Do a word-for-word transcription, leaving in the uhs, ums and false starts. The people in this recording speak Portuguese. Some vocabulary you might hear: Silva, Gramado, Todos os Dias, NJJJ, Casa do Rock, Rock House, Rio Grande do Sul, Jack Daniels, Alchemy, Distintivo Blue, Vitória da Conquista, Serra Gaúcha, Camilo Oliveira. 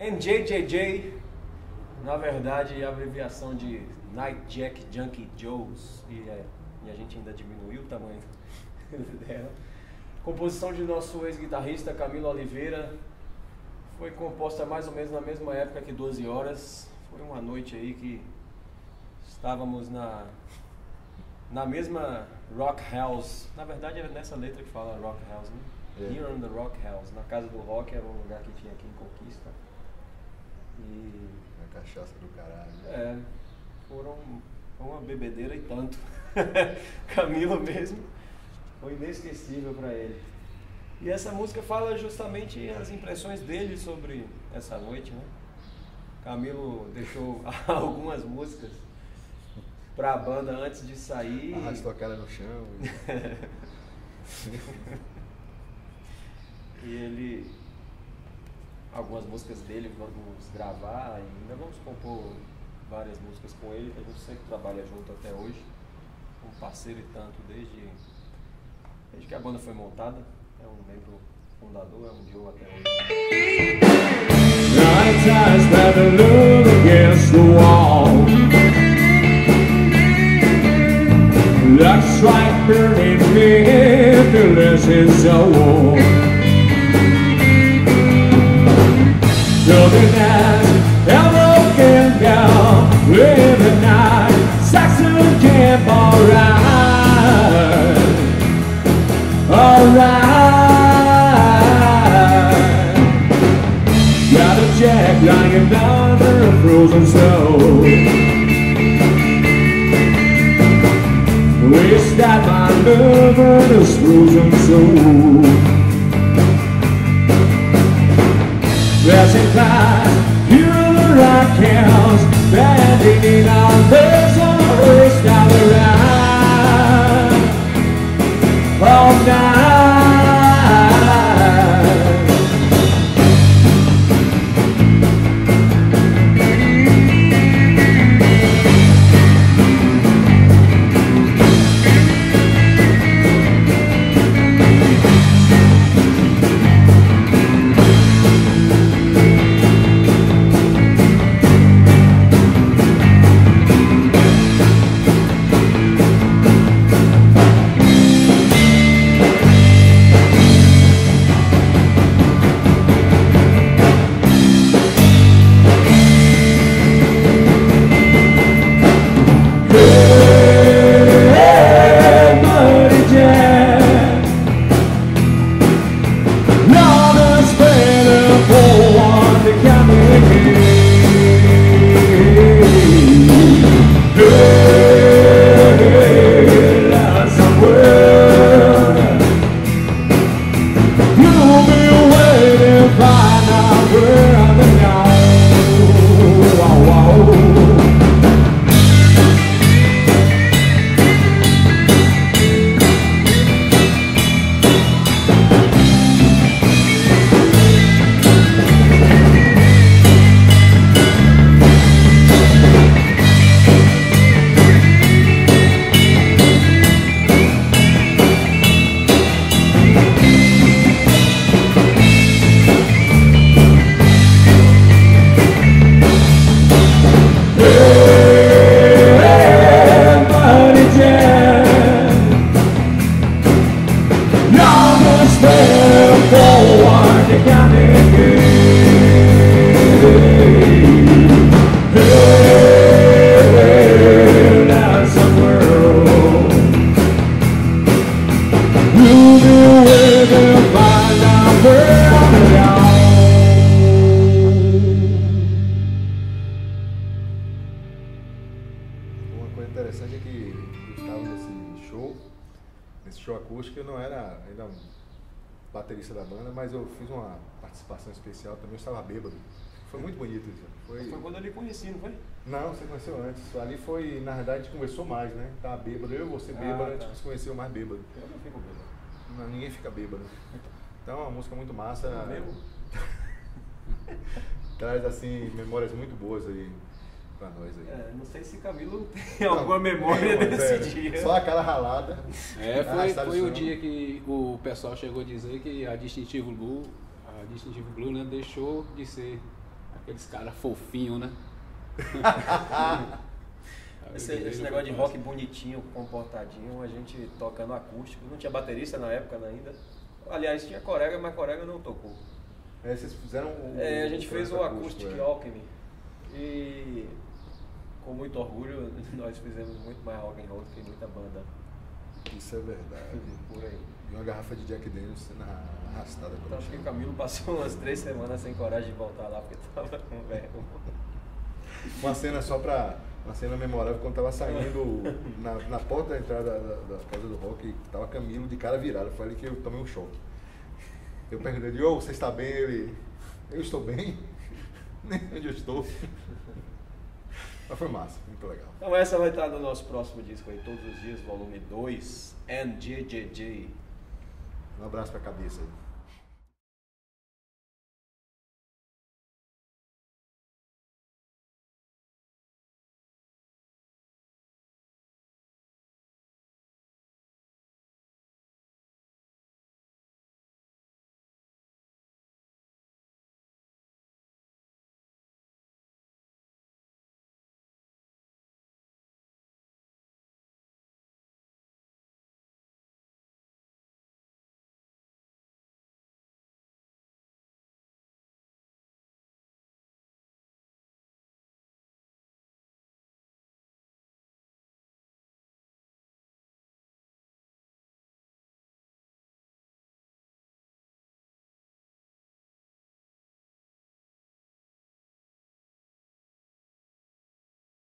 N J J J, na verdade, é a abreviação de Night Jack Junkie Joes, e, é, e a gente ainda diminuiu o tamanho dela. Composição de nosso ex-guitarrista Camilo Oliveira, foi composta mais ou menos na mesma época que doze horas. Foi uma noite aí que estávamos na, na mesma Rock House. Na verdade, era nessa letra que fala Rock House, né? Yeah. Here on the Rock House, na Casa do Rock, era um lugar que tinha aqui em Conquista. E na cachaça do caralho. É, foram uma bebedeira e tanto. Camilo mesmo foi inesquecível para ele. E essa música fala justamente as impressões dele sobre essa noite, né? Camilo deixou algumas músicas para a banda antes de sair. Arrastou a cara no chão. E ele... algumas músicas dele vamos gravar ainda, vamos compor várias músicas com ele, que a gente sempre trabalha junto até hoje, um parceiro e tanto, desde, desde que a banda foi montada, é um membro fundador, é um Joe até hoje. Loving as a broken girl, living night, Saxon camp, alright, alright. Got a Jack lying down in the frozen snow. Wish that my lover is frozen so. There's a cloud here on the Rock House, bending in our legs on the earth down around all Na verdade, a gente conversou mais, né? Tá bêbado, eu e você bêbado, ah, tá. A gente se conheceu mais bêbado. Eu não fico bêbado. Não, ninguém fica bêbado. Então é uma música muito massa. Traz, assim, memórias muito boas aí pra nós. Aí. É, não sei se Camilo tem não, alguma memória não, desse é, dia. Só aquela ralada. É, foi, foi o dia que o pessoal chegou a dizer que a Distintivo Blue, a Distintivo Blue, né, deixou de ser Aqueles caras fofinhos, né? Esse, esse negócio de rock bonitinho, comportadinho, a gente tocando acústico. Não tinha baterista na época ainda. Aliás, tinha corega, mas corega não tocou. É, vocês fizeram o, é, a gente o fez o acústico é. Alchemy. E com muito orgulho, nós fizemos muito mais rock and roll do que muita banda. Isso é verdade. Por aí. E uma garrafa de Jack Daniels na arrastada. Então, acho que o Camilo passou umas três semanas sem coragem de voltar lá, porque tava com vergonha. Uma cena só pra... Uma cena memorável, quando tava saindo na, na porta da entrada da, da Casa do Rock, tava Camilo de cara virada. Foi ali que eu tomei um choque. Eu perguntei ele, ô, oh, você está bem? Ele, eu estou bem? Nem onde eu estou. Mas foi massa, muito legal. Então essa vai estar no nosso próximo disco aí, Todos os Dias, volume dois, N J J J. Um abraço pra cabeça aí.